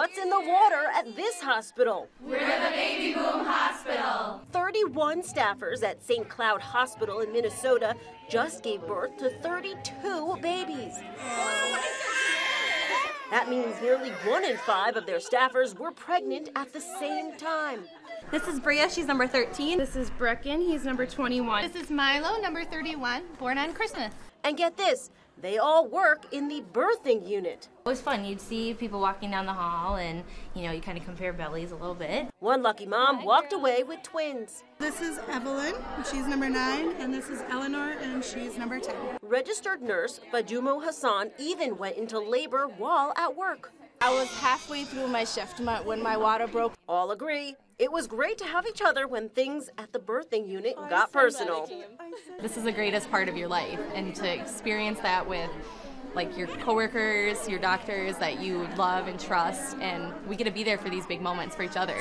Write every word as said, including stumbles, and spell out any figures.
what's in the water at this hospital. We're the baby boom hospital. thirty-one staffers at Saint Cloud Hospital in Minnesota just gave birth to thirty-two babies. That means nearly one in five of their staffers were pregnant at the same time. This is Bria, she's number thirteen. This is Brecken, he's number twenty-one. This is Milo, number thirty-one, born on Christmas. And get this, they all work in the birthing unit. It was fun, you'd see people walking down the hall and, you know, you kind of compare bellies a little bit. One lucky mom Hi, walked girl. away with twins. This is Evelyn, she's number nine, and this is Eleanor, and she's number ten. Registered nurse Fadumo Hassan even went into labor while at work. I was halfway through my shift when my water broke. All agree, it was great to have each other when things at the birthing unit oh, got personal. This is the greatest part of your life, and to experience that with like your coworkers, your doctors that you love and trust, and we get to be there for these big moments for each other.